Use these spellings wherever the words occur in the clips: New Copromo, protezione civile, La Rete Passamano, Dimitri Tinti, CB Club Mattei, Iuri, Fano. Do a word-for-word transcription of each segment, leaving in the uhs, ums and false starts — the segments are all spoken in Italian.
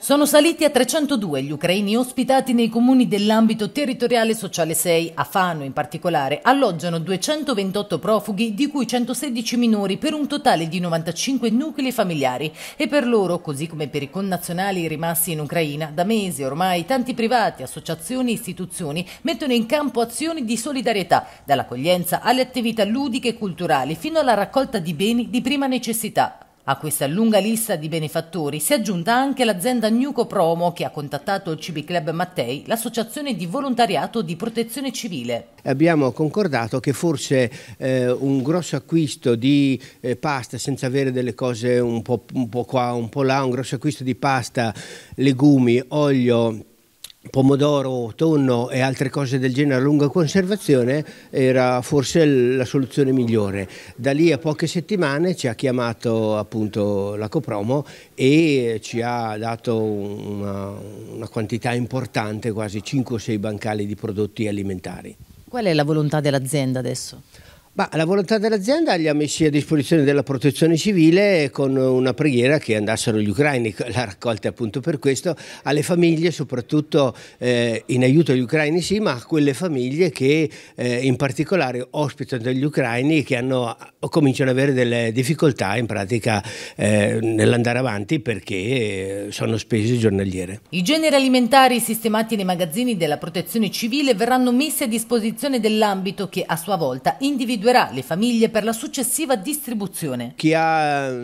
Sono saliti a trecentodue gli ucraini ospitati nei comuni dell'ambito territoriale sociale sei. A Fano, in particolare, alloggiano duecentoventotto profughi, di cui centosedici minori, per un totale di novantacinque nuclei familiari. E per loro, così come per i connazionali rimasti in Ucraina, da mesi ormai tanti privati, associazioni e istituzioni mettono in campo azioni di solidarietà, dall'accoglienza alle attività ludiche e culturali, fino alla raccolta di beni di prima necessità. A questa lunga lista di benefattori si è aggiunta anche l'azienda New Copromo, che ha contattato il C B Club Mattei, l'associazione di volontariato di protezione civile. Abbiamo concordato che forse eh, un grosso acquisto di eh, pasta, senza avere delle cose un po', un po' qua, un po' là, un grosso acquisto di pasta, legumi, olio, pomodoro, tonno e altre cose del genere a lunga conservazione era forse la soluzione migliore. Da lì a poche settimane ci ha chiamato appunto la Copromo e ci ha dato una, una quantità importante, quasi cinque o sei bancali di prodotti alimentari. Qual è la volontà dell'azienda adesso? Ma la volontà dell'azienda li ha messi a disposizione della protezione civile con una preghiera che andassero gli ucraini, la raccolta appunto per questo, alle famiglie soprattutto eh, in aiuto agli ucraini sì, ma a quelle famiglie che eh, in particolare ospitano gli ucraini che hanno, cominciano ad avere delle difficoltà in pratica eh, nell'andare avanti perché sono spese giornaliere. I generi alimentari sistemati nei magazzini della protezione civile verranno messi a disposizione dell'ambito che a sua volta individuerà le famiglie per la successiva distribuzione. Chi ha,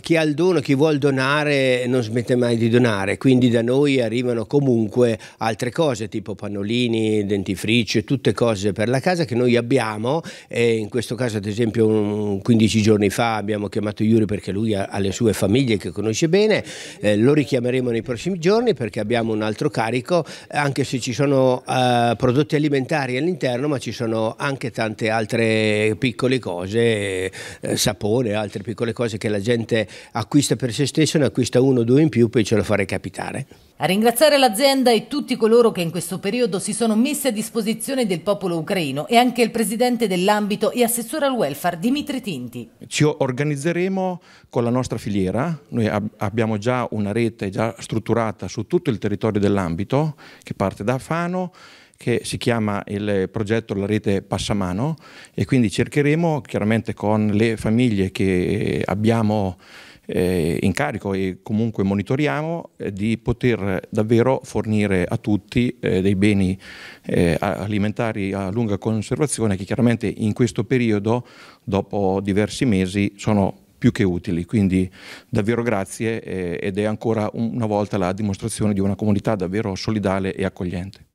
chi ha il dono, chi vuol donare non smette mai di donare, quindi da noi arrivano comunque altre cose tipo pannolini, dentifricio, tutte cose per la casa che noi abbiamo e in questo caso ad esempio un, quindici giorni fa abbiamo chiamato Iuri perché lui ha, ha le sue famiglie che conosce bene, eh, lo richiameremo nei prossimi giorni perché abbiamo un altro carico, anche se ci sono eh, prodotti alimentari all'interno, ma ci sono anche tante altre piccole cose, eh, sapone, altre piccole cose che la gente acquista per se stessa, ne acquista uno o due in più, poi ce lo farei capitare. A ringraziare l'azienda e tutti coloro che in questo periodo si sono messi a disposizione del popolo ucraino e anche il presidente dell'ambito e assessore al welfare Dimitri Tinti. Ci organizzeremo con la nostra filiera, noi ab- abbiamo già una rete già strutturata su tutto il territorio dell'ambito che parte da Fano, che si chiama il progetto La Rete Passamano, e quindi cercheremo chiaramente con le famiglie che abbiamo eh, in carico e comunque monitoriamo eh, di poter davvero fornire a tutti eh, dei beni eh, alimentari a lunga conservazione che chiaramente in questo periodo, dopo diversi mesi, sono più che utili, quindi davvero grazie eh, ed è ancora una volta la dimostrazione di una comunità davvero solidale e accogliente.